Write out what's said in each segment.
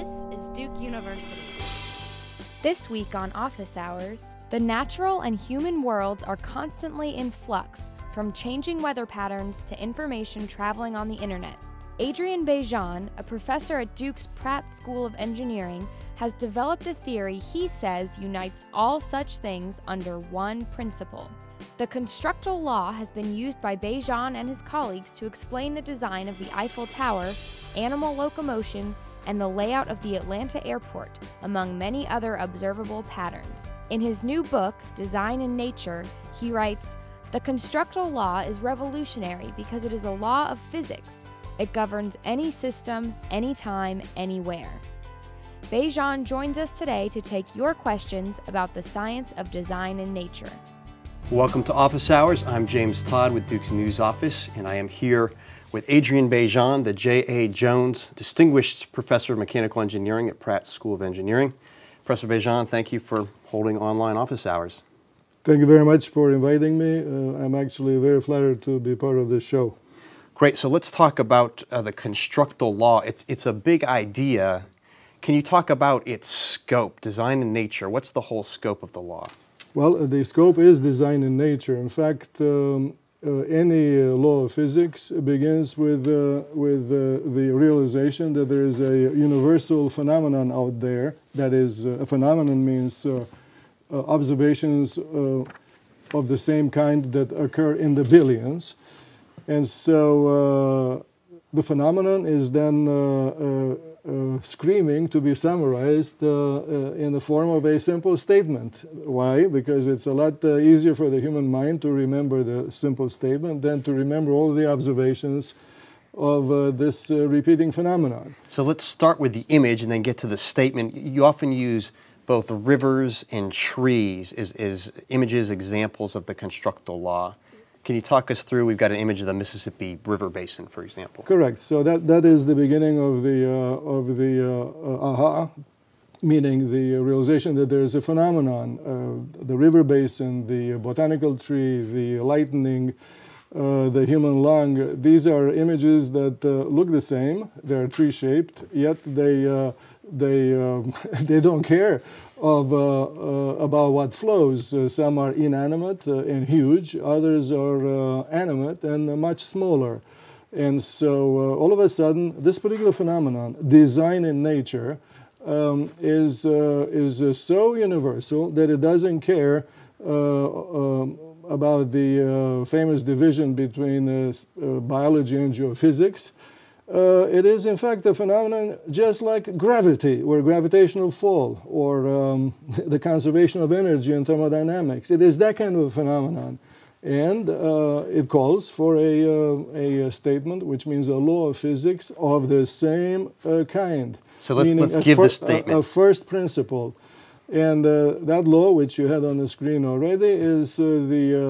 This is Duke University. This week on Office Hours, the natural and human worlds are constantly in flux, from changing weather patterns to information traveling on the internet. Adrian Bejan, a professor at Duke's Pratt School of Engineering, has developed a theory he says unites all such things under one principle. The Constructal Law has been used by Bejan and his colleagues to explain the design of the Eiffel Tower, animal locomotion, and the layout of the Atlanta airport, among many other observable patterns. In his new book, Design in Nature, he writes, "The Constructal Law is revolutionary because it is a law of physics. It governs any system, anytime, anywhere." Bejan joins us today to take your questions about the science of design in nature. Welcome to Office Hours. I'm James Todd with Duke's News Office, and I am here with Adrian Bejan, the J.A. Jones Distinguished Professor of Mechanical Engineering at Pratt School of Engineering. Professor Bejan, thank you for holding online Office Hours. Thank you very much for inviting me. I'm actually very flattered to be part of this show. Great. So let's talk about the Constructal Law. It's a big idea. Can you talk about its scope, design in nature? What's the whole scope of the law? Well, the scope is design in nature. In fact, any law of physics begins with the realization that there is a universal phenomenon out there. That is, a phenomenon means observations of the same kind that occur in the billions. And so the phenomenon is then screaming to be summarized in the form of a simple statement. Why? Because it's a lot easier for the human mind to remember the simple statement than to remember all the observations of this repeating phenomenon. So let's start with the image and then get to the statement. You often use both rivers and trees as images, examples of the Constructal Law. Can you talk us through? We've got an image of the Mississippi River Basin, for example. Correct. So that is the beginning of the aha, meaning the realization that there is a phenomenon: the river basin, the botanical tree, the lightning, the human lung. These are images that look the same. They are tree-shaped, yet they don't care about what flows. Some are inanimate and huge, others are animate and much smaller. And so all of a sudden, this particular phenomenon, design in nature, is so universal that it doesn't care about the famous division between biology and geophysics. It is, in fact, a phenomenon just like gravity or gravitational fall or the conservation of energy in thermodynamics. It is that kind of a phenomenon. And it calls for a statement, which means a law of physics of the same kind. So let's give this statement. A first principle. And that law, which you had on the screen already, is the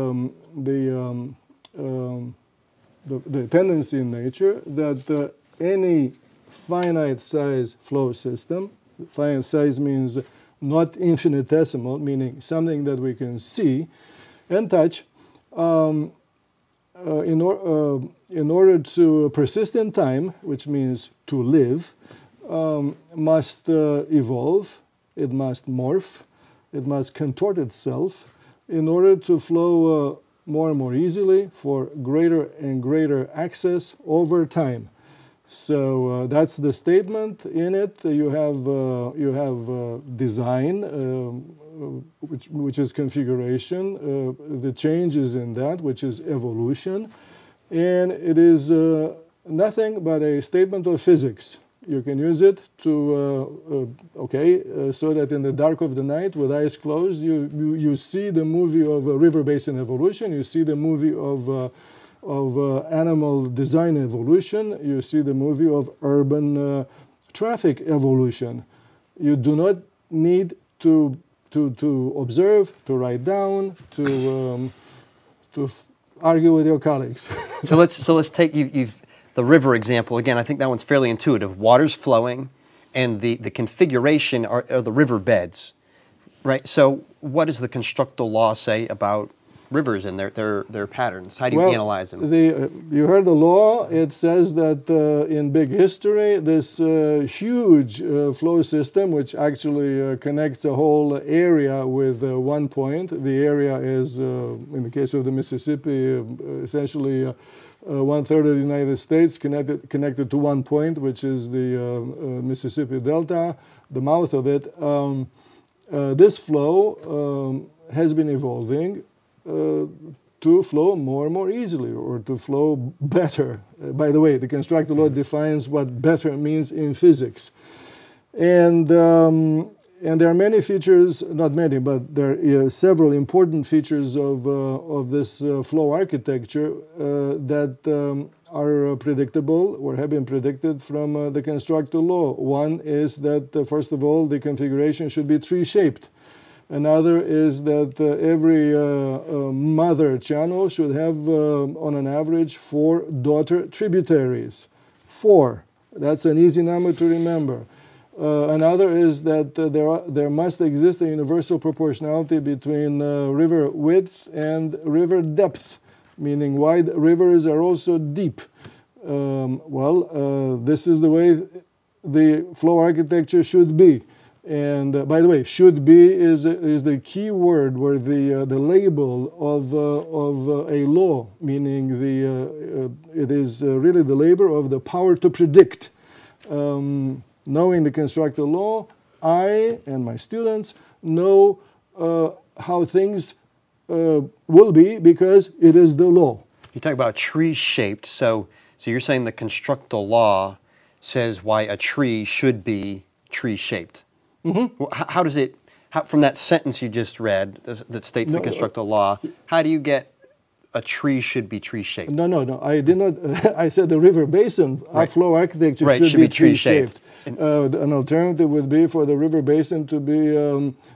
tendency in nature that any finite size flow system — finite size means not infinitesimal, meaning something that we can see and touch, in order to persist in time, which means to live, must evolve, it must morph, it must contort itself in order to flow more and more easily for greater and greater access over time. So that's the statement. In it, you have design, which is configuration, the changes in that, which is evolution, and it is nothing but a statement of physics. You can use it to, so that in the dark of the night, with eyes closed, you see the movie of river basin evolution, you see the movie of animal design evolution, you see the movie of urban traffic evolution. You do not need to observe, to write down, to argue with your colleagues. so let's take the river example again. I think that one's fairly intuitive. Water's flowing, and the configuration are the river beds, right? So what does the Constructal Law say about rivers and their patterns? How do you analyze them? You heard the law. It says that in big history, this huge flow system, which actually connects a whole area with one point, the area is, in the case of the Mississippi, essentially one-third of the United States connected to one point, which is the Mississippi Delta, the mouth of it. This flow has been evolving to flow more and more easily, or to flow better. By the way, the Constructal Law defines what better means in physics. And there are many features, not many, but there are several important features of this flow architecture that are predictable or have been predicted from the Constructal Law. One is that, first of all, the configuration should be tree-shaped. Another is that every mother channel should have, on an average, 4 daughter tributaries. 4. That's an easy number to remember. Another is that there must exist a universal proportionality between river width and river depth, meaning wide rivers are also deep. This is the way the flow architecture should be. And by the way, should be is the key word, or the label of a law, meaning it is really the labor of the power to predict. Knowing the Constructal Law, I and my students know how things will be, because it is the law. You talk about tree-shaped, so you're saying the Constructal Law says why a tree should be tree-shaped. Mm-hmm. Well, how does it, from that sentence you just read that states the Constructal Law, how do you get a tree should be tree-shaped? No, I did not, I said the river basin, our flow architecture should be tree-shaped. An alternative would be for the river basin to be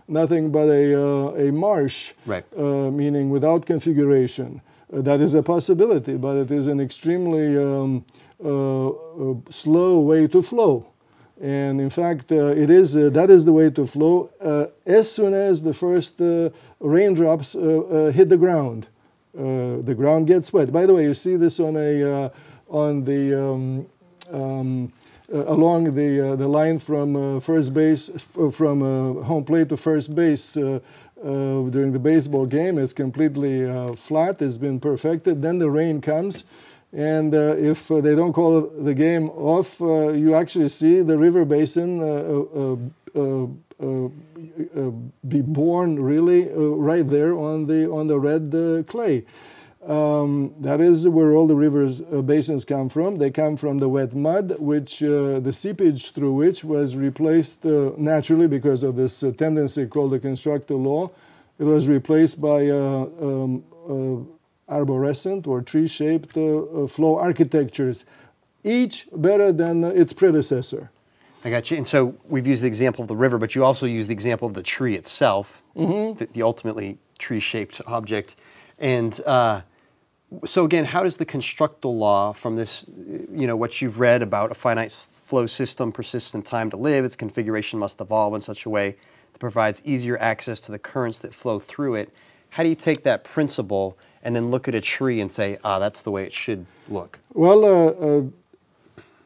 nothing but a marsh, meaning without configuration. That is a possibility, but it is an extremely slow way to flow. And in fact, that is the way to flow as soon as the first raindrops hit the ground. The ground gets wet. By the way, you see this on along the line from first base, from home plate to first base during the baseball game. It's completely flat. It's been perfected. Then the rain comes, and if they don't call the game off, you actually see the river basin be born really right there on the red clay. That is where all the rivers basins come from. They come from the wet mud, which the seepage through which was replaced naturally because of this tendency called the Constructal Law. It was replaced by arborescent or tree-shaped flow architectures, each better than its predecessor. I got you. And so we've used the example of the river, but you also use the example of the tree itself, the ultimately tree-shaped object. And so again, how does the Constructal Law, from this, what you've read about a finite flow system persists in time to live, its configuration must evolve in such a way that provides easier access to the currents that flow through it. How do you take that principle and then look at a tree and say, ah, that's the way it should look? Well,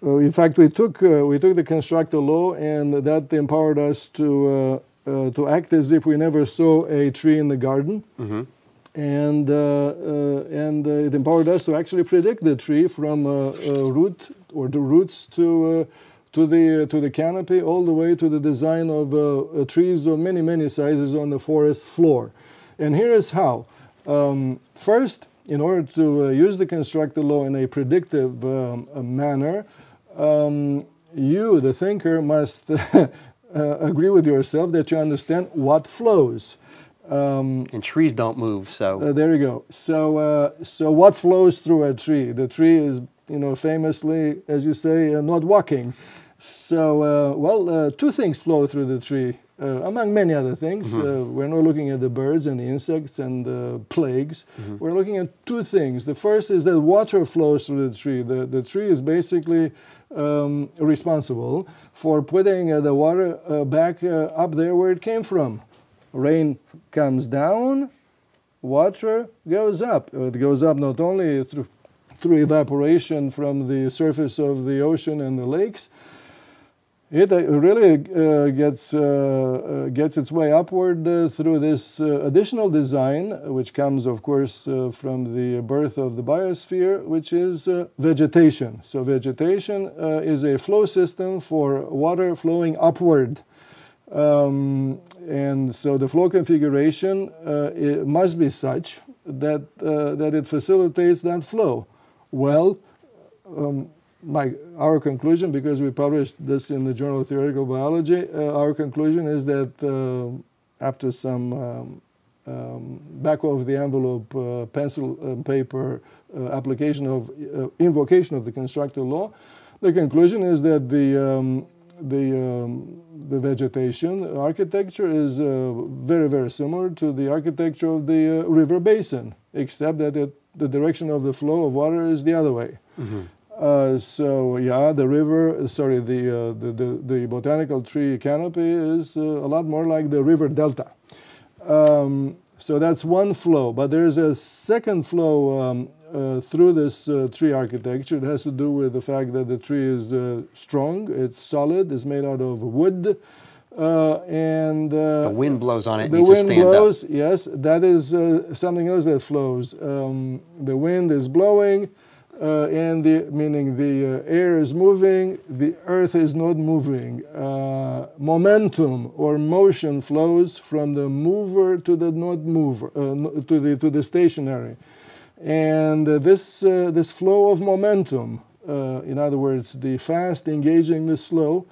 in fact, we took the Constructal Law, and that empowered us to act as if we never saw a tree in the garden. Mm-hmm. And it empowered us to actually predict the tree from root, or the roots, to the canopy, all the way to the design of trees of many sizes on the forest floor. And here is how. First, in order to use the Constructal Law in a predictive manner, you, the thinker, must agree with yourself that you understand what flows. And trees don't move, so there you go. So what flows through a tree? The tree is, famously, as you say, not walking. So two things flow through the tree, among many other things. Mm-hmm. We're not looking at the birds and the insects and the plagues. Mm-hmm. We're looking at two things. The first is that water flows through the tree. The tree is basically responsible for putting the water back up there where it came from. Rain comes down, water goes up. It goes up not only through evaporation from the surface of the ocean and the lakes, it really gets its way upward through this additional design, which comes, of course, from the birth of the biosphere, which is vegetation. So vegetation is a flow system for water flowing upward. And so the flow configuration it must be such that, that it facilitates that flow. Well, like our conclusion, because we published this in the Journal of Theoretical Biology, our conclusion is that after some back of the envelope pencil and paper application of invocation of the Constructal Law, the conclusion is that the vegetation architecture is very, very similar to the architecture of the river basin, except that the direction of the flow of water is the other way. Mm-hmm. So yeah, the botanical tree canopy is a lot more like the river delta. So that's one flow, but there's a second flow through this tree architecture. It has to do with the fact that the tree is strong, it's solid, it's made out of wood, and the wind blows on it. It needs to stand up. The wind blows, yes, that is something else that flows. The wind is blowing. And meaning the air is moving, the earth is not moving. Momentum or motion flows from the mover to the not mover, to the stationary, and this flow of momentum, in other words, the fast engaging the slow,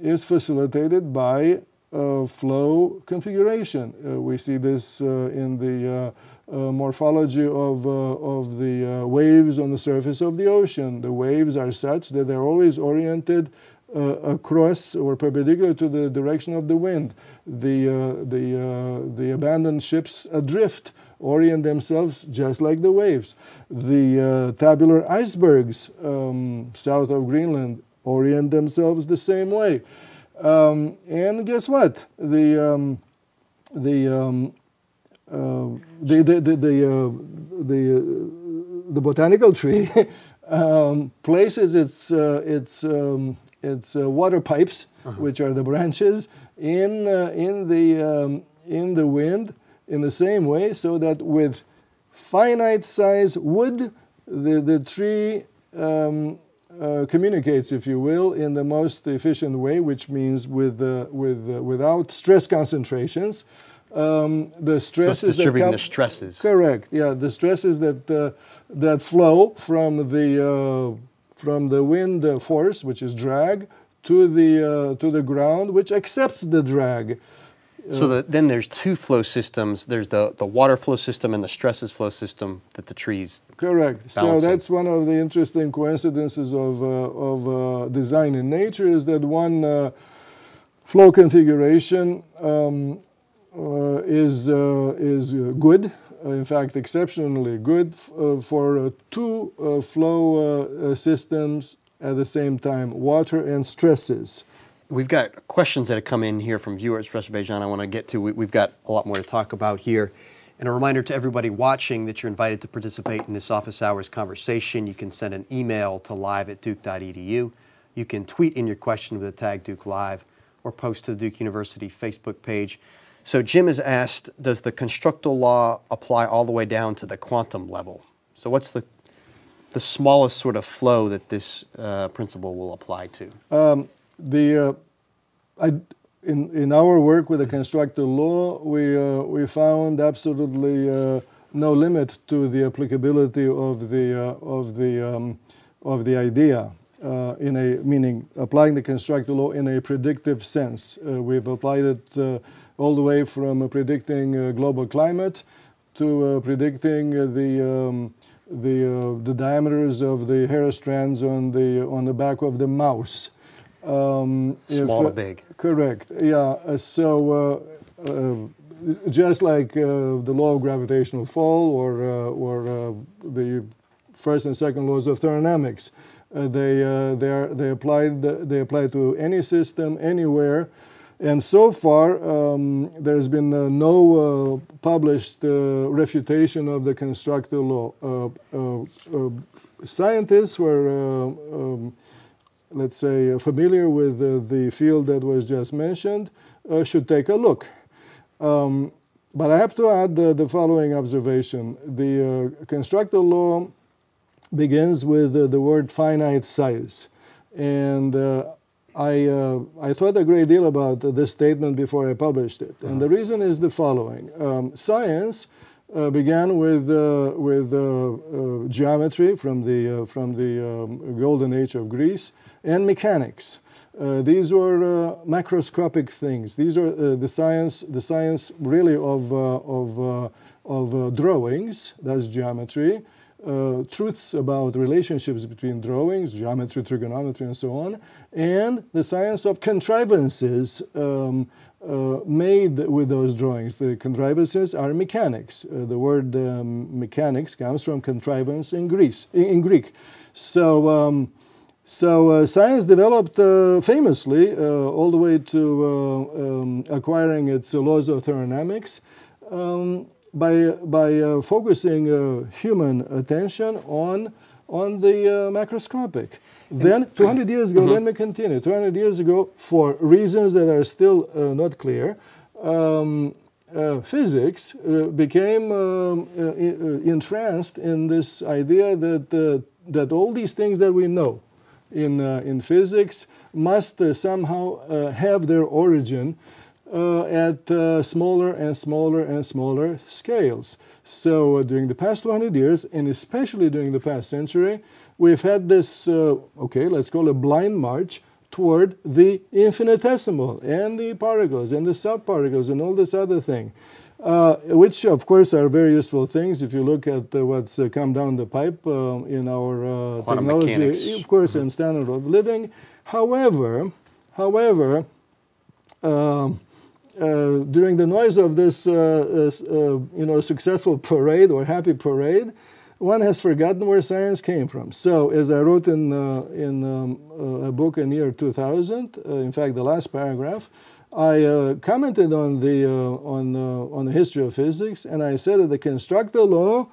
is facilitated by flow configuration. We see this in the morphology of the waves on the surface of the ocean. The waves are such that they're always oriented across or perpendicular to the direction of the wind. The abandoned ships adrift orient themselves just like the waves. The tabular icebergs south of Greenland orient themselves the same way. And guess what? The botanical tree places its water pipes, which are the branches, in the wind in the same way, so that with finite size wood, the tree communicates, if you will, in the most efficient way, which means without stress concentrations. The stresses so it's distributing the stresses. Correct. Yeah, the stresses that flow from the wind force, which is drag, to the ground, which accepts the drag. So then there's two flow systems. There's the water flow system and the stresses flow system that the trees correct. Balancing. So that's one of the interesting coincidences of design in nature, is that one flow configuration is good, in fact exceptionally good, for two flow systems at the same time, water and stresses. We've got questions that have come in here from viewers, Professor Bejan, I want to get to. We've got a lot more to talk about here. And a reminder to everybody watching that you're invited to participate in this office hours conversation. You can send an email to live@duke.edu. You can tweet in your question with the tag Duke Live, or post to the Duke University Facebook page. So Jim has asked, does the Constructal Law apply all the way down to the quantum level? So what's the smallest sort of flow that this principle will apply to? In our work with the Constructal Law, we found absolutely no limit to the applicability of the idea. Meaning applying the Constructal Law in a predictive sense. We've applied it all the way from predicting global climate to predicting the diameters of the hair strands on the back of the mouse. Small or big. Correct. Yeah. Just like the law of gravitational fall or the first and second laws of thermodynamics, they applied to any system anywhere, And so far, there's been no published refutation of the constructal law. Scientists were, let's say, familiar with the field that was just mentioned, should take a look. But I have to add the following observation. The constructal law begins with the word finite size. And I thought a great deal about this statement before I published it. And the reason is the following. Science began with geometry from the golden age of Greece and mechanics. These were macroscopic things. These are the science really of drawings. That's geometry. Truths about relationships between drawings, geometry, trigonometry, and so on, and the science of contrivances made with those drawings. The contrivances are mechanics. The word mechanics comes from contrivance in Greek. So, science developed famously all the way to acquiring its laws of thermodynamics. By focusing human attention on the macroscopic. Then 200 years ago, let me continue, 200 years ago, for reasons that are still not clear, physics became entranced in this idea that, that all these things that we know in physics must somehow have their origin at smaller and smaller and smaller scales. So during the past 200 years, and especially during the past century, we've had this, okay, let's call it blind march toward the infinitesimal and the particles and the subparticles and all this other thing, which of course are very useful things if you look at what's come down the pipe in our technology, mechanics. Of course, and standard of living. However, during the noise of this, you know, successful parade or happy parade, one has forgotten where science came from. So, as I wrote in a book in year 2000, in fact, the last paragraph, I commented on the on the history of physics, and I said that the constructal law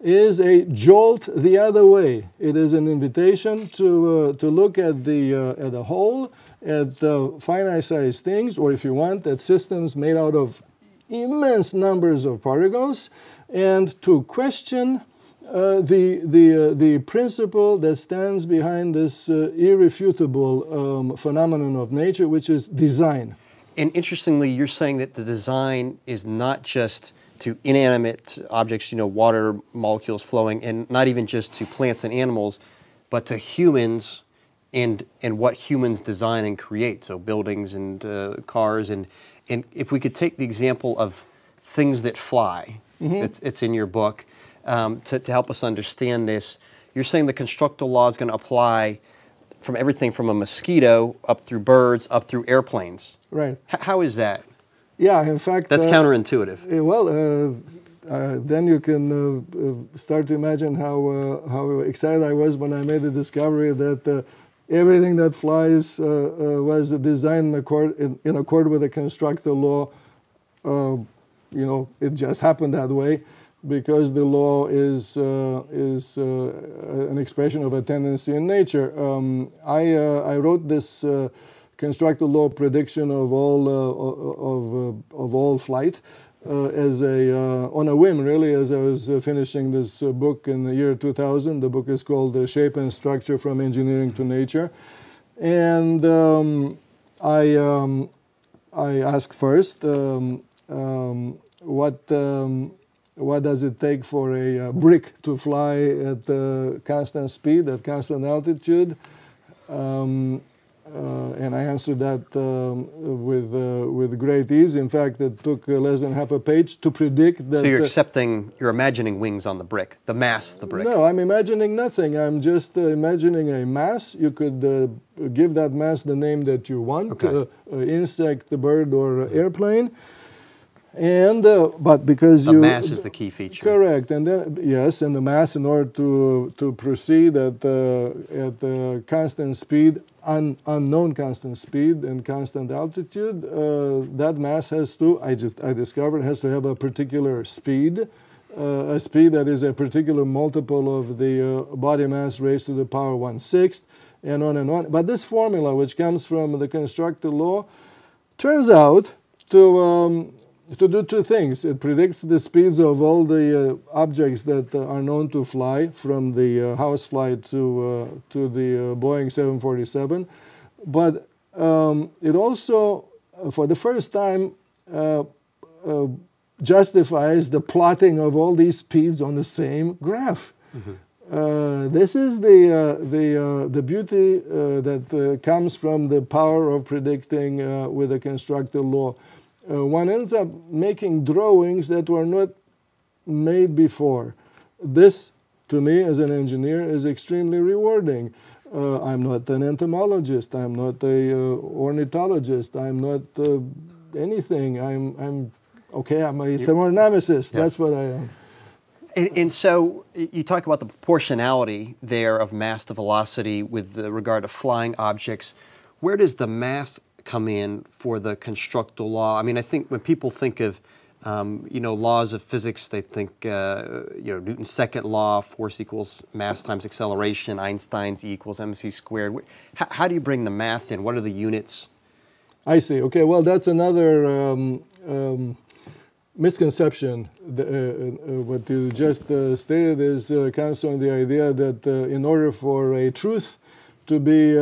is a jolt the other way. It is an invitation to look at the whole, at finite-sized things, or if you want, at systems made out of immense numbers of particles, and to question the principle that stands behind this irrefutable phenomenon of nature, which is design. And interestingly, you're saying that the design is not just to inanimate objects, you know, water molecules flowing, and not even just to plants and animals, but to humans. And what humans design and create, so buildings and cars, and if we could take the example of things that fly, it's in your book, to help us understand this. You're saying the constructal law is going to apply from everything from a mosquito up through birds, up through airplanes. Right. How is that? Yeah, in fact... That's counterintuitive. Well... then you can start to imagine how excited I was when I made the discovery that everything that flies was designed in accord with the constructal law. You know, it just happened that way because the law is an expression of a tendency in nature. I wrote this constructal law prediction of all flight. On a whim, really, as I was finishing this book in the year 2000. The book is called Shape and Structure from Engineering to Nature. And I asked first, what does it take for a brick to fly at constant speed, at constant altitude? And I answered that with great ease. In fact, it took less than half a page to predict that... So you're imagining wings on the brick, the mass of the brick. No, I'm imagining nothing. I'm just imagining a mass. You could give that mass the name that you want, okay. Insect, bird, or airplane. And but because the mass is the key feature, correct? And then yes, and the mass in order to proceed at constant speed, unknown constant speed and constant altitude, that mass has to I discovered has to have a particular speed, a speed that is a particular multiple of the body mass raised to the power 1/6, and on and on. But this formula, which comes from the Constructal Law, turns out to do two things. It predicts the speeds of all the objects that are known to fly, from the housefly to the Boeing 747. But it also, for the first time, justifies the plotting of all these speeds on the same graph. Mm-hmm. This is the beauty that comes from the power of predicting with the Constructal Law. One ends up making drawings that were not made before. This, to me as an engineer, is extremely rewarding. I'm not an entomologist. I'm not a ornithologist. I'm not anything. I'm a thermodynamicist. Yes. That's what I am. And so you talk about the proportionality there of mass to velocity with regard to flying objects. Where does the math come in for the Constructal Law? I mean, I think when people think of, you know, laws of physics, they think, you know, Newton's second law, force equals mass times acceleration, Einstein's E equals mc squared. How do you bring the math in? What are the units? I see. Okay, well, that's another misconception. What you just stated is comes on the idea that in order for a truth to be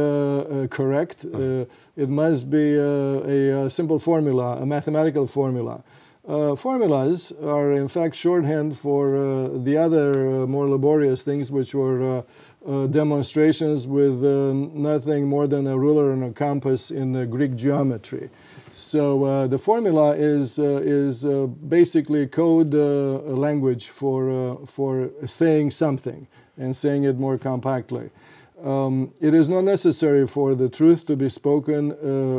correct, it must be a simple formula, a mathematical formula. Formulas are, in fact, shorthand for the other more laborious things, which were demonstrations with nothing more than a ruler and a compass in Greek geometry. So the formula is basically code language for saying something and saying it more compactly. It is not necessary for the truth to be spoken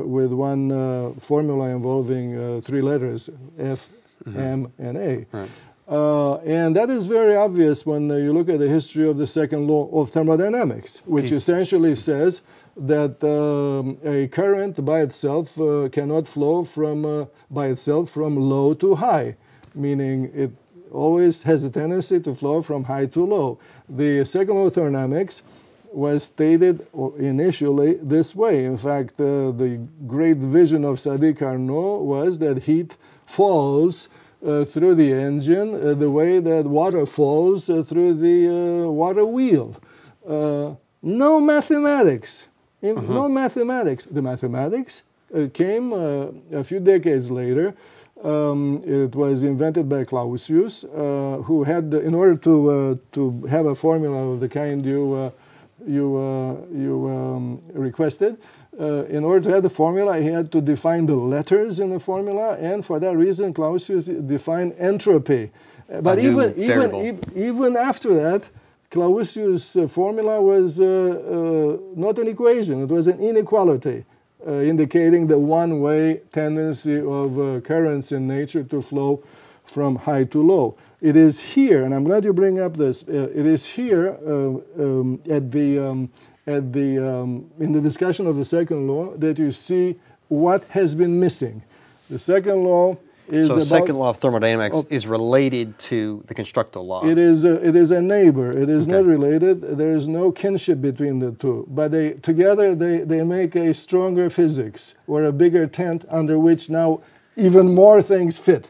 with one formula involving three letters, F, mm-hmm. M, and A. Right. And that is very obvious when you look at the history of the second law of thermodynamics, which essentially says that a current by itself cannot flow from, by itself from low to high, meaning it always has a tendency to flow from high to low. The second law of thermodynamics was stated initially this way. In fact, the great vision of Sadi Carnot was that heat falls through the engine the way that water falls through the water wheel. No mathematics. Uh-huh. No mathematics. The mathematics came a few decades later. It was invented by Clausius, who had, in order to have a formula of the kind you requested, in order to have the formula, he had to define the letters in the formula, and for that reason, Clausius defined entropy. But even after that, Clausius' formula was not an equation; it was an inequality, indicating the one-way tendency of currents in nature to flow from high to low. It is here, and I'm glad you bring up this, it is here in the discussion of the second law that you see what has been missing. The second law is so the second law of thermodynamics is related to the Constructal Law. It is a neighbor. It is not related. There is no kinship between the two. But together they make a stronger physics, or a bigger tent under which now even more things fit.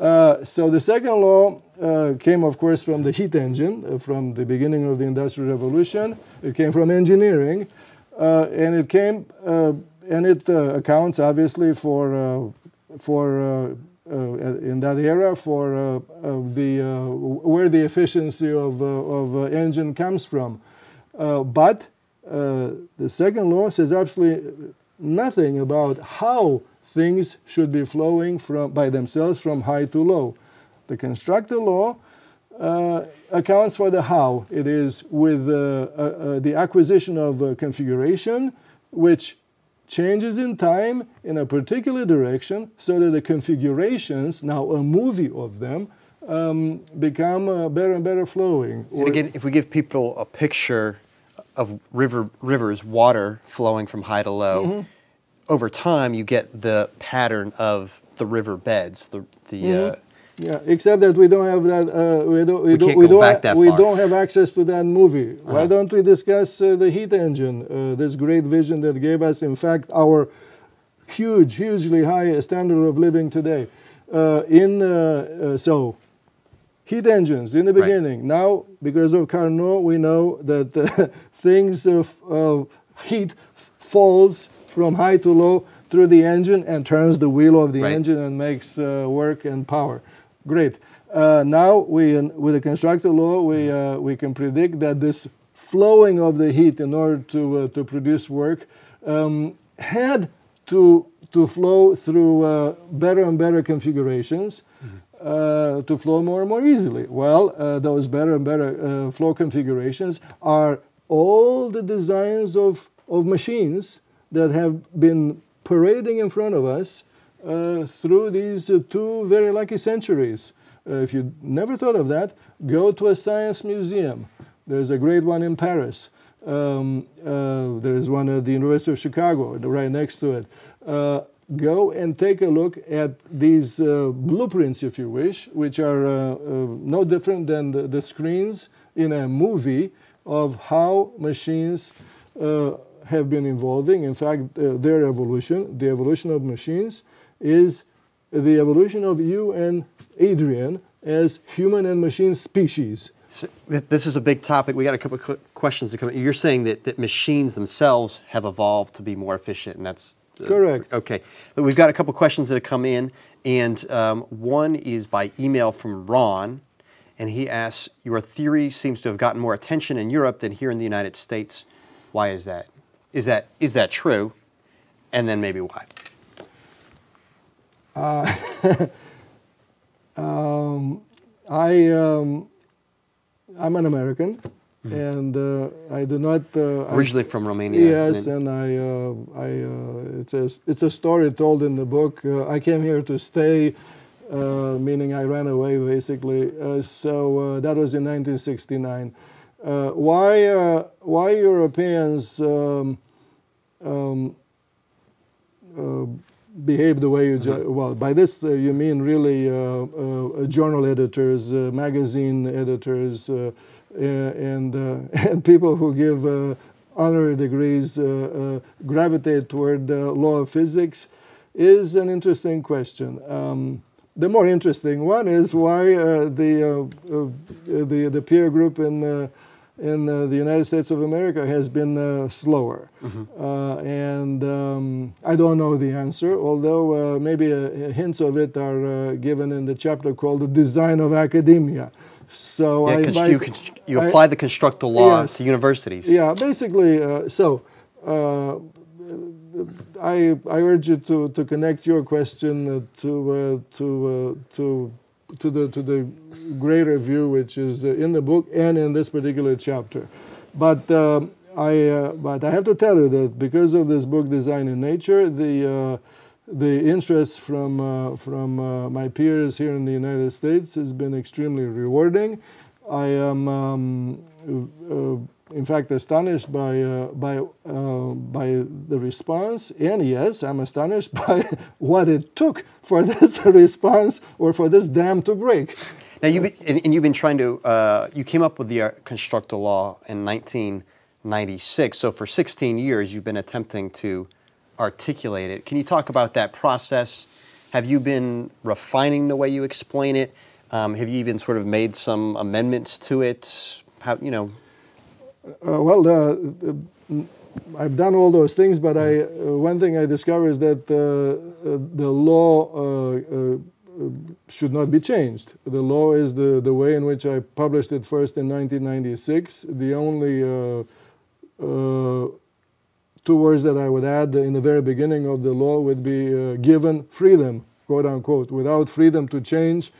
So the second law came, of course, from the heat engine, from the beginning of the Industrial Revolution. It came from engineering, and it came accounts obviously for in that era for where the efficiency of engine comes from. But the second law says absolutely nothing about how things should be flowing from, by themselves, from high to low. The Constructal Law accounts for the how. It is with the acquisition of configuration, which changes in time in a particular direction so that the configurations, now a movie of them, become better and better flowing. And again, if we give people a picture of rivers, water flowing from high to low, over time you get the pattern of the river beds, yeah, except that we don't have that. We don't have access to that movie. Why don't we discuss the heat engine? This great vision that gave us, in fact, our huge, hugely high standard of living today. So, heat engines in the beginning. Now, because of Carnot, we know that things of heat falls from high to low through the engine and turns the wheel of the engine and makes work and power. Great. Now, with the Constructal Law, we can predict that this flowing of the heat in order to produce work had to flow through better and better configurations to flow more and more easily. Well, those better and better flow configurations are all the designs of machines that have been parading in front of us through these two very lucky centuries. If you never thought of that, go to a science museum. There's a great one in Paris. There's one at the University of Chicago, right next to it. Go and take a look at these blueprints, if you wish, which are no different than the screens in a movie of how machines have been evolving. In fact, their evolution, the evolution of machines, is the evolution of you and Adrian as human and machine species. So this is a big topic. We got a couple of questions to come. You're saying that machines themselves have evolved to be more efficient, and that's correct. Okay, we've got a couple of questions that have come in, and one is by email from Ron, and he asks, "Your theory seems to have gotten more attention in Europe than here in the United States. Why is that? Is that true? And then maybe why?" I'm an American, and I do not. Originally from Romania. Yes, and it's a story told in the book. I came here to stay, meaning I ran away basically. So that was in 1969. Why Europeans behave the way you well, by this you mean really journal editors, magazine editors, and people who give honorary degrees gravitate toward the law of physics is an interesting question. The more interesting one is why the peer group in the United States of America has been slower. I don't know the answer, although maybe hints of it are given in the chapter called The Design of Academia. So yeah, you apply the Constructal Law to universities. Yeah, basically, I urge you to connect your question to the greater view, which is in the book and in this particular chapter. But I have to tell you that because of this book, Design in Nature, the interest from my peers here in the United States has been extremely rewarding. I am in fact astonished by the response, and yes, I'm astonished by what it took for this response or for this dam to break. Now, you've been trying to, you came up with the Constructal Law in 1996, so for 16 years you've been attempting to articulate it. Can you talk about that process? Have you been refining the way you explain it? Have you even sort of made some amendments to it? How, you know? I've done all those things, but one thing I discovered is that the law should not be changed. The law is the way in which I published it first in 1996. The only two words that I would add in the very beginning of the law would be given freedom, quote unquote. Without freedom to change,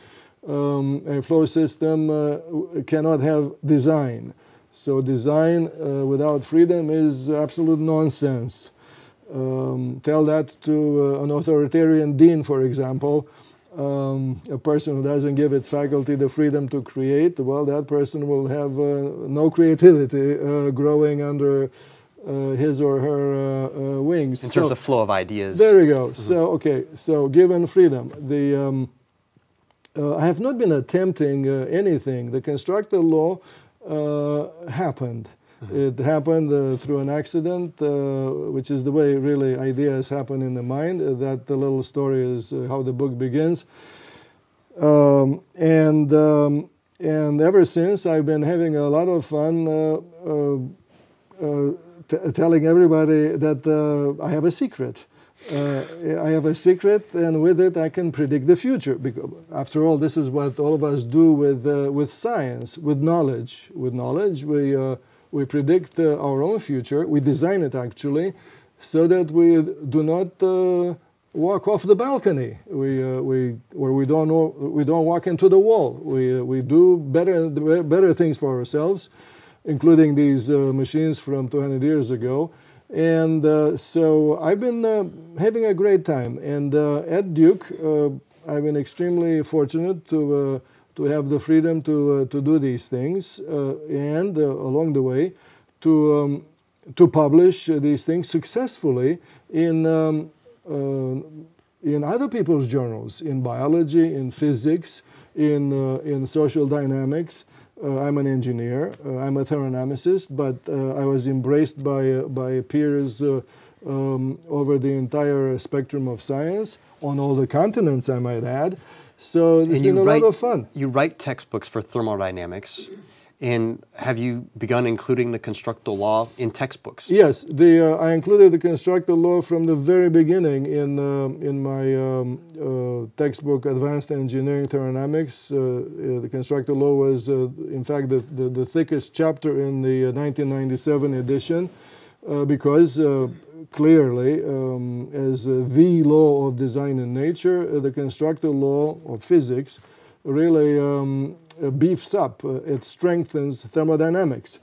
a flow system cannot have design. So design without freedom is absolute nonsense. Tell that to an authoritarian dean, for example, a person who doesn't give its faculty the freedom to create. Well, that person will have no creativity growing under his or her wings. In terms of flow of ideas. There you go. Mm-hmm. So, okay, so given freedom, the I have not been attempting anything. The Constructal Law happened. It happened through an accident, which is the way really ideas happen in the mind. That the little story is how the book begins. And ever since, I've been having a lot of fun telling everybody that I have a secret. I have a secret, and with it I can predict the future. Because, after all, this is what all of us do with science, with knowledge. With knowledge, we predict our own future. We design it, actually, so that we do not walk off the balcony. We don't walk into the wall. We do better things for ourselves, including these machines from 200 years ago. And so I've been having a great time. And at Duke, I've been extremely fortunate to have the freedom to do these things, and along the way to publish these things successfully in other people's journals, in biology, in physics, in social dynamics. I'm an engineer. I'm a thermodynamicist, but I was embraced by peers over the entire spectrum of science on all the continents, I might add. So it's been a lot of fun. You write textbooks for thermodynamics, and have you begun including the Constructal Law in textbooks? Yes, I included the Constructal Law from the very beginning in my textbook, Advanced Engineering Thermodynamics. The Constructal Law was, in fact, the thickest chapter in the 1997 edition, because clearly, as the law of design in nature, the Constructal Law of physics really beefs up, it strengthens thermodynamics.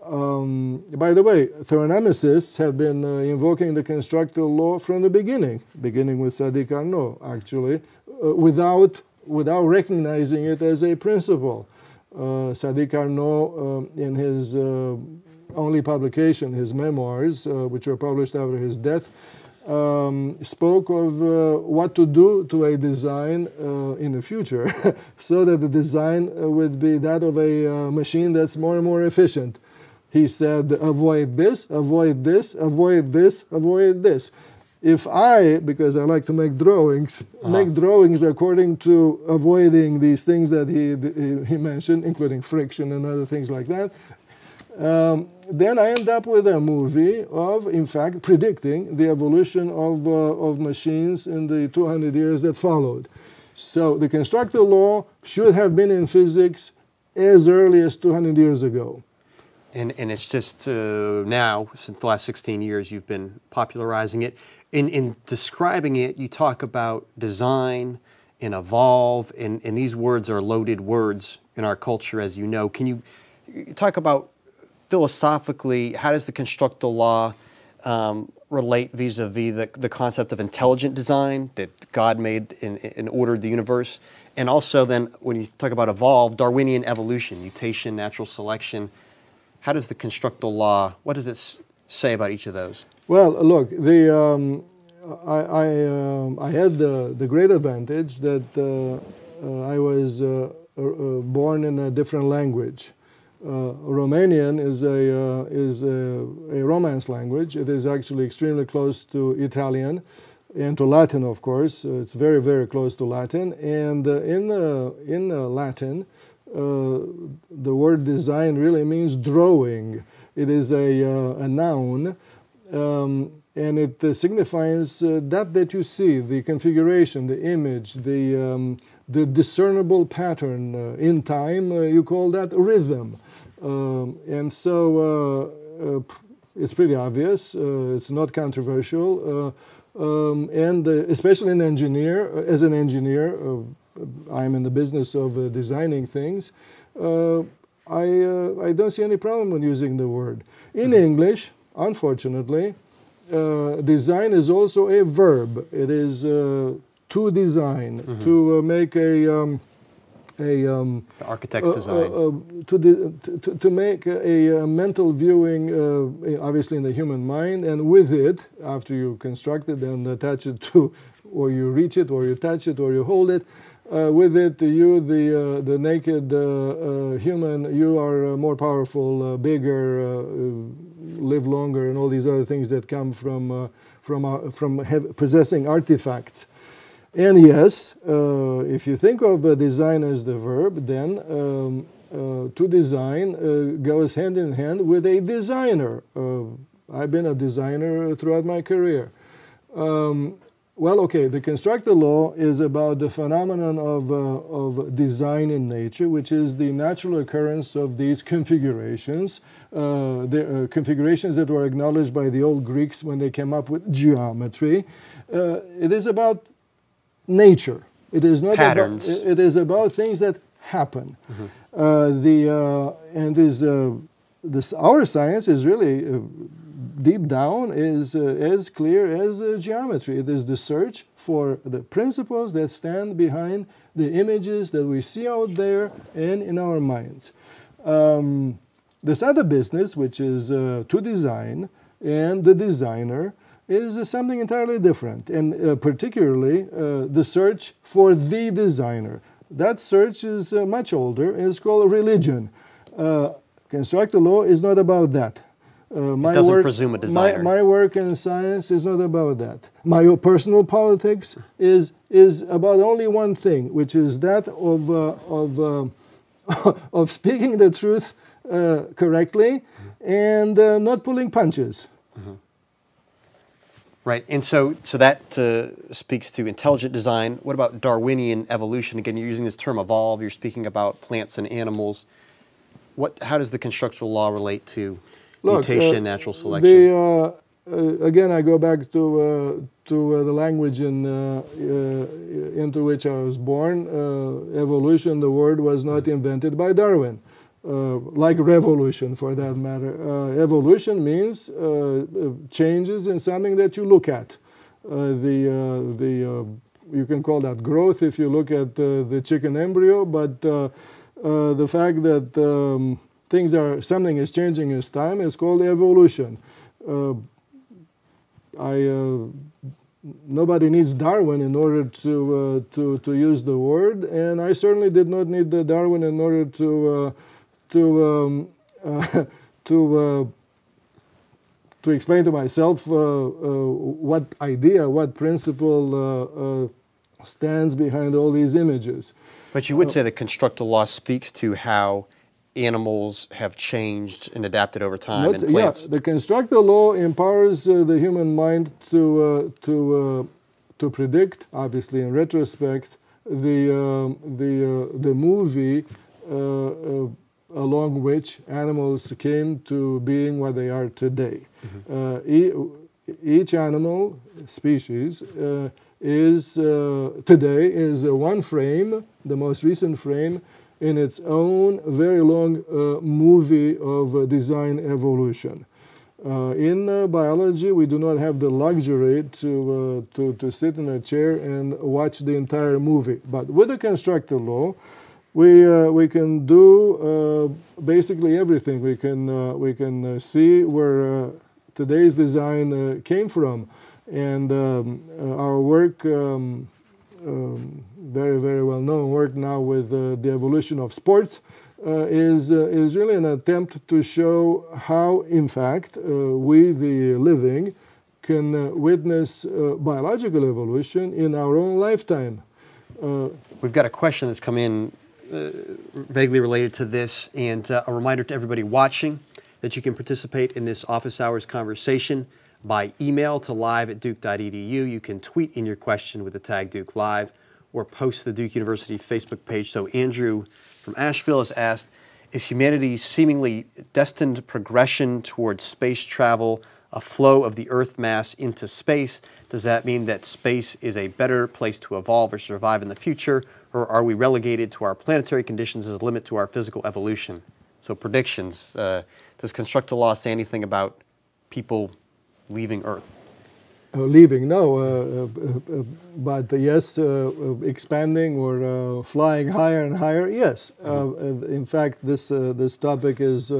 By the way, thermodynamicists have been invoking the Constructal Law from the beginning with Sadi Carnot, actually, without recognizing it as a principle. Sadi Carnot, in his only publication, his memoirs, which were published after his death, spoke of what to do to a design in the future so that the design would be that of a machine that's more and more efficient. He said, avoid this, avoid this, avoid this, avoid this. If I, because I like to make drawings, make drawings according to avoiding these things that he mentioned, including friction and other things like that, then I end up with a movie of, in fact, predicting the evolution of machines in the 200 years that followed. So the Constructal Law should have been in physics as early as 200 years ago. And it's just now, since the last 16 years, you've been popularizing it. In describing it, you talk about design and evolve, and these words are loaded words in our culture, as you know. Can you talk about, philosophically, how does the Constructal Law relate vis-a-vis the concept of intelligent design that God made and ordered the universe? And also then, when you talk about evolve, Darwinian evolution, mutation, natural selection, how does the Constructal Law, what does it say about each of those? Well, look, I had the great advantage that I was born in a different language. Romanian is a Romance language. It is actually extremely close to Italian and to Latin, of course. It's very, very close to Latin. And in Latin, the word design really means drawing. It is a noun, and it signifies that you see, the configuration, the image, the discernible pattern. In time, you call that rhythm. And so it's pretty obvious, it's not controversial, and especially as an engineer, I'm in the business of designing things, I don't see any problem with using the word. In English, unfortunately, design is also a verb. It is to design, mm-hmm. to make the architect's design. To make a mental viewing, obviously in the human mind, and with it, after you construct it and attach it to, or you reach it, or you touch it, or you hold it, with it, you, the naked human, you are more powerful, bigger, live longer, and all these other things that come from possessing artifacts. And yes, if you think of design as the verb, then to design goes hand in hand with a designer. I've been a designer throughout my career. Well, okay, the Constructal Law is about the phenomenon of design in nature, which is the natural occurrence of these configurations, the configurations that were acknowledged by the old Greeks when they came up with geometry. It is about nature. It is not patterns. It is about things that happen. Mm-hmm. Our science is really deep down is as clear as geometry. It is the search for the principles that stand behind the images that we see out there and in our minds. This other business, which is to design and the designer, is something entirely different, and particularly the search for the designer. That search is much older, and it's called religion. Constructal Law is not about that. It doesn't presume a designer. My work in science is not about that. My personal politics is about only one thing, which is that of speaking the truth correctly and not pulling punches. Mm-hmm. Right, and so that speaks to intelligent design. What about Darwinian evolution? Again, you're using this term evolve. You're speaking about plants and animals. How does the Constructal Law relate to mutation, natural selection? Again, I go back to the language into which I was born. Evolution, the word, was not invented by Darwin. Like revolution, for that matter. Evolution means changes in something that you look at. You can call that growth if you look at the chicken embryo, but the fact that something is changing as time is called evolution. Nobody needs Darwin in order to use the word, and I certainly did not need Darwin in order to explain to myself what idea, what principle stands behind all these images. But you would say the Constructal Law speaks to how animals have changed and adapted over time, and plants. Yeah, the Constructal Law empowers the human mind to predict, obviously in retrospect, the movie along which animals came to being what they are today. Mm-hmm. Each animal species today is one frame, the most recent frame, in its own very long movie of design evolution. In biology, we do not have the luxury to sit in a chair and watch the entire movie. But with the Constructal Law, we can do basically everything. We can see where today's design came from, and our work, very, very well-known work now with the evolution of sports, is really an attempt to show how, in fact, we, the living, can witness biological evolution in our own lifetime. We've got a question that's come in vaguely related to this, and a reminder to everybody watching that you can participate in this office hours conversation by email to live@duke.edu. You can tweet in your question with the tag Duke Live, or post to the Duke University Facebook page. So Andrew from Asheville has asked, is humanity's seemingly destined progression towards space travel a flow of the Earth mass into space? Does that mean that space is a better place to evolve or survive in the future, or are we relegated to our planetary conditions as a limit to our physical evolution? So predictions. Does Constructal Law say anything about people leaving Earth? leaving, no, but yes, expanding or flying higher and higher, yes. In fact, this topic is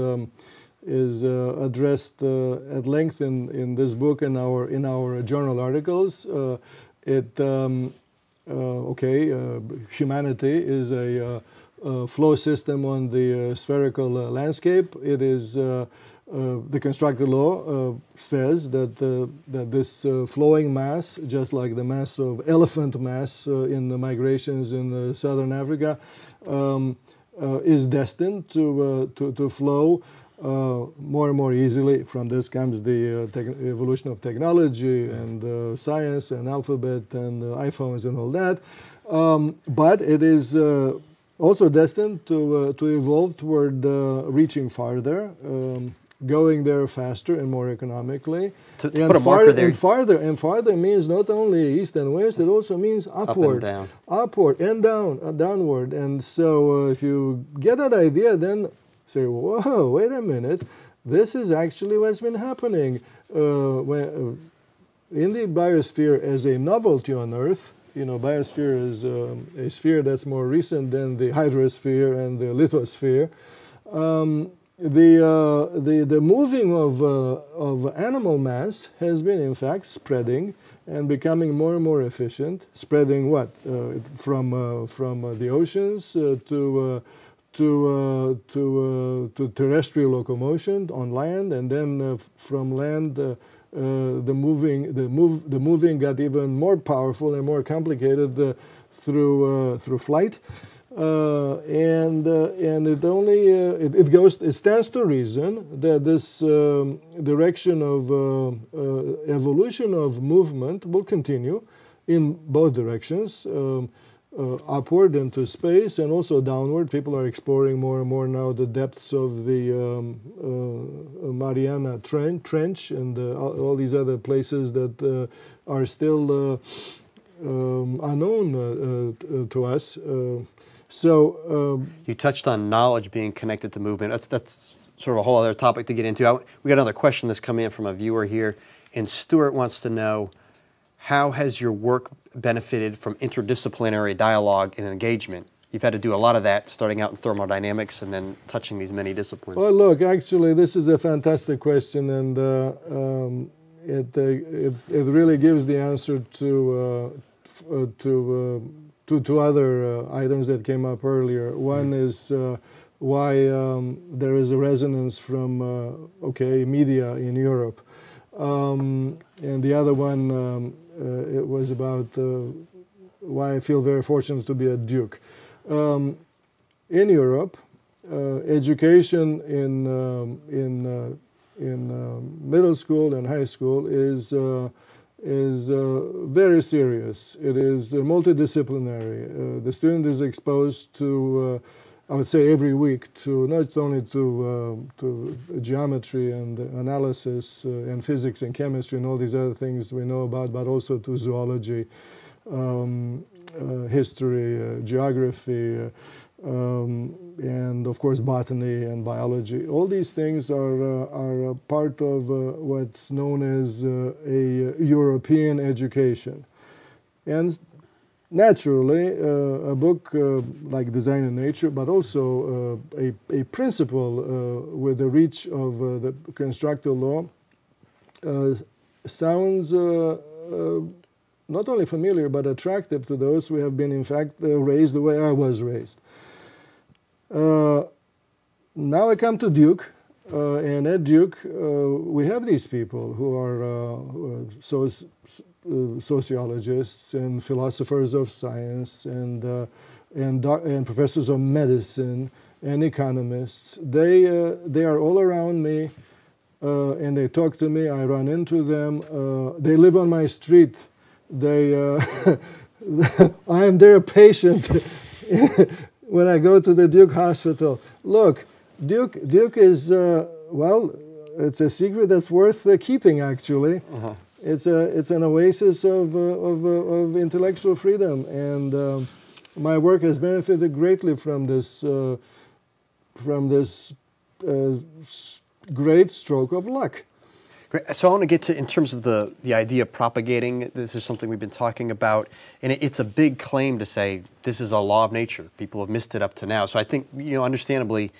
addressed at length in this book and in our journal articles. Humanity is a flow system on the spherical landscape. It is the Constructal Law says that this flowing mass, just like the mass of elephant mass in the migrations in southern Africa, is destined to flow more and more easily. From this comes the evolution of technology and science and alphabet and iPhones and all that. But it is also destined to evolve toward reaching farther. Going there faster and more economically. To put a marker there. And farther means not only east and west, it also means upward. Up and down. Upward and down, downward. And so if you get that idea, then say, whoa, wait a minute. This is actually what's been happening. In the biosphere as a novelty on Earth, you know, biosphere is a sphere that's more recent than the hydrosphere and the lithosphere. The moving of animal mass has been, in fact, spreading and becoming more and more efficient. Spreading what? From the oceans to terrestrial locomotion on land, and then from land the moving got even more powerful and more complicated through flight. And it only it stands to reason that this direction of evolution of movement will continue in both directions, upward into space and also downward. People are exploring more and more now the depths of the Mariana Trench and all these other places that are still unknown to us. So you touched on knowledge being connected to movement. That's sort of a whole other topic to get into. We got another question that's come in from a viewer here, and Stuart wants to know, how has your work benefited from interdisciplinary dialogue and engagement? You've had to do a lot of that, starting out in thermodynamics and then touching these many disciplines. Well, look, actually, this is a fantastic question, and it really gives the answer to other items that came up earlier. One is why there is a resonance from, media in Europe. And the other one, it was about why I feel very fortunate to be at Duke. In Europe, education in middle school and high school is very serious. It is multidisciplinary. The student is exposed to, I would say every week, to not only to geometry and analysis and physics and chemistry and all these other things we know about, but also to zoology, history, geography, and of course botany and biology. All these things are a part of what's known as a European education. And naturally, a book like Design in Nature, but also a principle with the reach of the Constructal Law sounds not only familiar, but attractive to those who have been, in fact, raised the way I was raised. Now I come to Duke, and at Duke we have these people who are sociologists and philosophers of science and professors of medicine and economists. They are all around me, and they talk to me. I run into them. They live on my street. I am their patient. When I go to the Duke Hospital, look, Duke is, well, it's a secret that's worth keeping, actually. Uh-huh. It's an oasis of intellectual freedom, and my work has benefited greatly from this great stroke of luck. Great. So I want to get to, in terms of the idea of propagating, this is something we've been talking about, and it's a big claim to say this is a law of nature. People have missed it up to now. So I think, you know, understandably,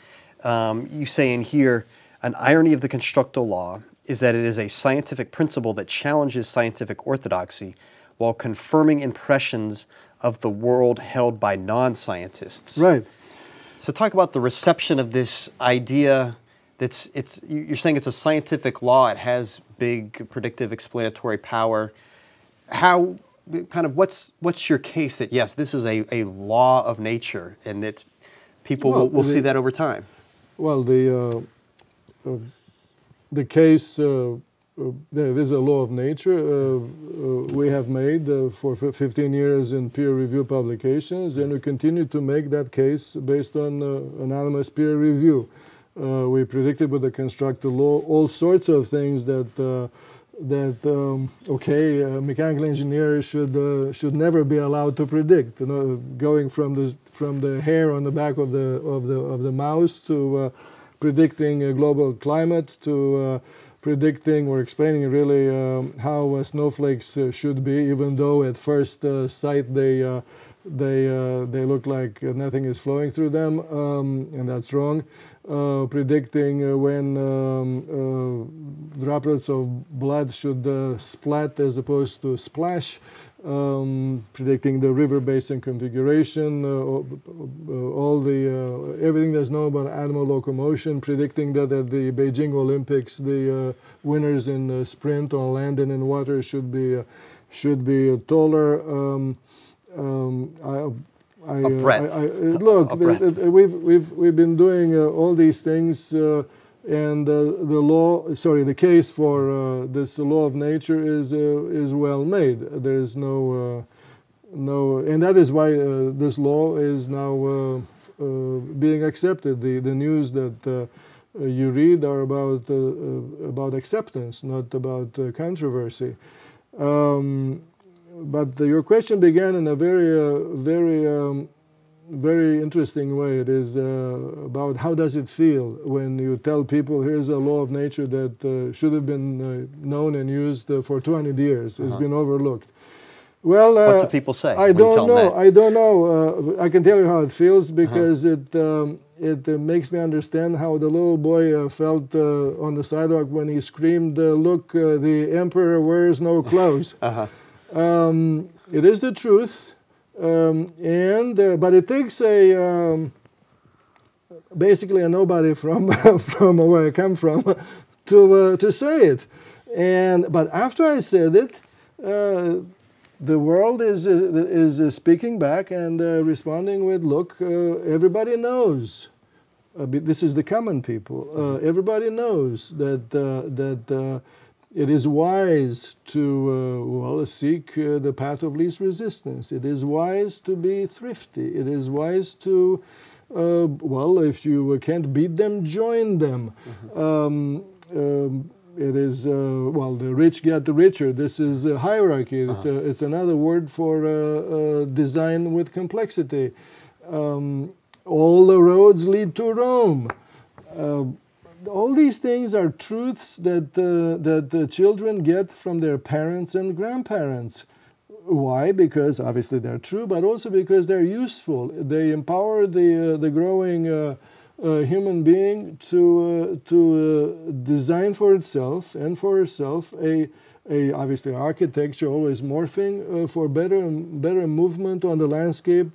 you say in here, an irony of the constructal law is that it is a scientific principle that challenges scientific orthodoxy while confirming impressions of the world held by non-scientists. Right. So talk about the reception of this idea. That's, it's, you're saying it's a scientific law. It has big predictive explanatory power. How, kind of, what's your case that, yes, this is a law of nature, and that people will see that over time? Well, the case that it is a law of nature we have made for 15 years in peer-reviewed publications, and we continue to make that case based on anonymous peer review. We predicted with the constructal law all sorts of things that mechanical engineers should never be allowed to predict. You know, going from the hair on the back of the mouse to predicting global climate, to predicting or explaining really how snowflakes should be, even though at first sight they look like nothing is flowing through them, and that's wrong. Predicting when droplets of blood should splat as opposed to splash, predicting the river basin configuration, everything that's known about animal locomotion, predicting that at the Beijing Olympics the winners in the sprint on land and in water should be taller. We've been doing all these things, and the case for this law of nature is well made. There is and that is why this law is now being accepted. The news that you read are about acceptance, not about controversy. But your question began in a very interesting way. It is about how does it feel when you tell people, here's a law of nature that should have been known and used for 200 years. It's been overlooked. Well, what do people say? I don't know. I can tell you how it feels, because it makes me understand how the little boy felt on the sidewalk when he screamed, look, the emperor wears no clothes. It is the truth, but it takes basically a nobody from where I come from to say it. But after I said it, the world is speaking back and responding with, look, everybody knows. This is the common people. Everybody knows that it is wise to seek the path of least resistance. It is wise to be thrifty. It is wise to, if you can't beat them, join them. It is, the rich get richer. This is a hierarchy. It's another word for design with complexity. All the roads lead to Rome. All these things are truths that the children get from their parents and grandparents. Why? Because obviously they're true, but also because they're useful. They empower the growing human being to design for itself and for herself obviously architecture, always morphing for better movement on the landscape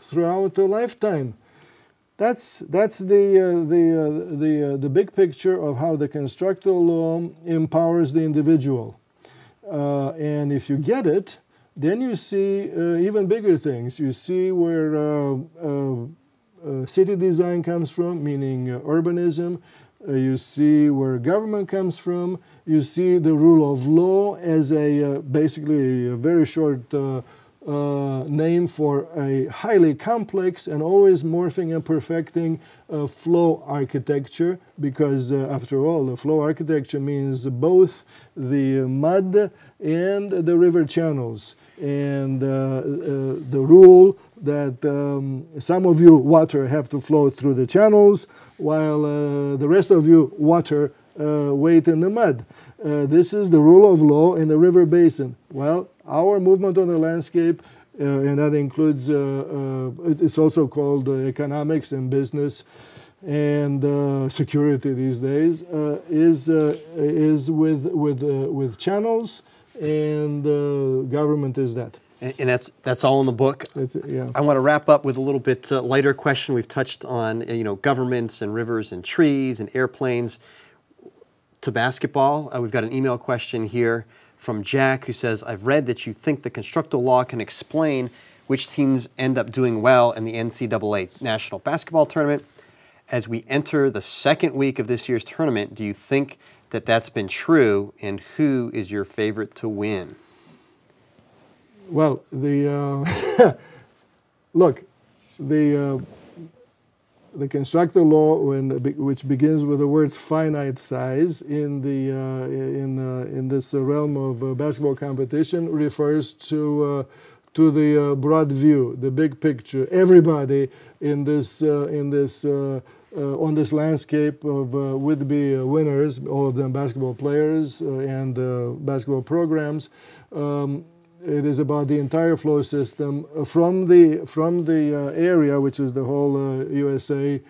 throughout a lifetime. That's the big picture of how the constructal law empowers the individual. And if you get it, then you see even bigger things. You see where city design comes from, meaning urbanism. You see where government comes from. You see the rule of law as basically a very short name for a highly complex and always morphing and perfecting flow architecture, because after all, the flow architecture means both the mud and the river channels, and the rule that some of you water have to flow through the channels, while the rest of you water wait in the mud. this is the rule of law in the river basin. Well, our movement on the landscape, and that includes, it's also called economics and business and security these days, is with channels, and government is that. And that's all in the book. That's it, yeah. I want to wrap up with a little bit lighter question. We've touched on governments and rivers and trees and airplanes. To basketball, we've got an email question here from Jack, who says, I've read that you think the Constructal Law can explain which teams end up doing well in the NCAA National Basketball Tournament. As we enter the second week of this year's tournament, do you think that that's been true, and who is your favorite to win? Well, look, the Constructal Law, which begins with the words finite size in this realm of basketball competition, refers to the broad view, the big picture. Everybody on this landscape of would-be winners, all of them basketball players and basketball programs. It is about the entire flow system from the area, which is the whole USA,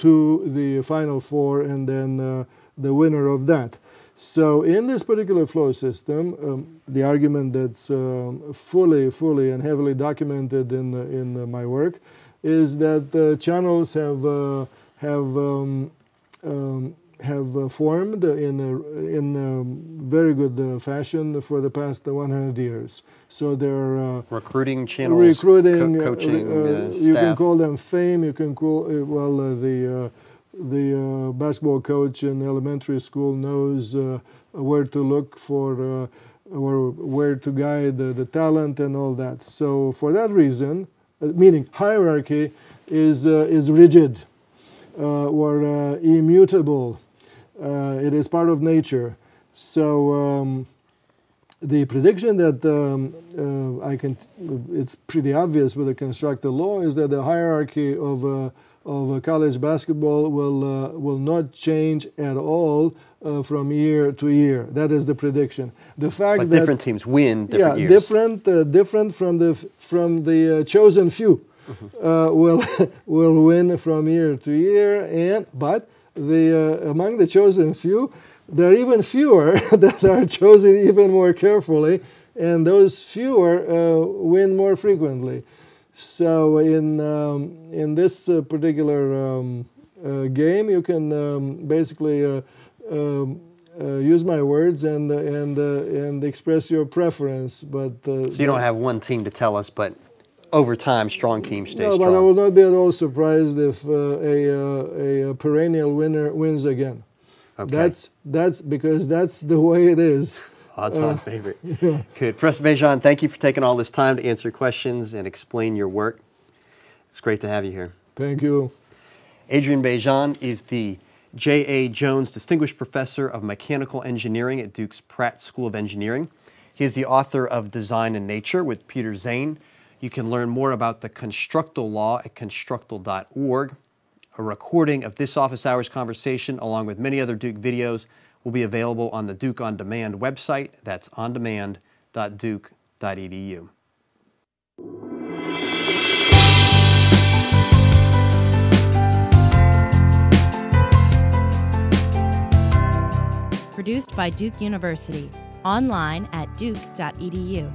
to the Final Four, and then the winner of that. So in this particular flow system, the argument that's fully and heavily documented in my work is that channels have formed in very good fashion for the past 100 years. So they're recruiting channels, coaching staff. You can call them fame. You can call the basketball coach in elementary school knows where to look for or where to guide the talent and all that. So for that reason, meaning hierarchy is rigid or immutable. It is part of nature. So the prediction that it's pretty obvious with the Constructal Law is that the hierarchy of college basketball will not change at all from year to year. That is the prediction. The fact that different teams win different years. Different from the chosen few will win from year to year, but among the chosen few, there are even fewer that are chosen even more carefully, and those fewer win more frequently. So in this particular game, you can basically use my words and express your preference. But so you don't have one team to tell us, but over time, strong teams stay strong. No, but I will not be at all surprised if a perennial winner wins again. Okay. That's because that's the way it is. Odds on favorite. Yeah. Good. Professor Bejan, thank you for taking all this time to answer questions and explain your work. It's great to have you here. Thank you. Adrian Bejan is the J.A. Jones Distinguished Professor of Mechanical Engineering at Duke's Pratt School of Engineering. He is the author of Design in Nature with Peter Zane. You can learn more about the Constructal Law at constructal.org. A recording of this office hours conversation, along with many other Duke videos, will be available on the Duke On Demand website. That's ondemand.duke.edu. Produced by Duke University, online at duke.edu.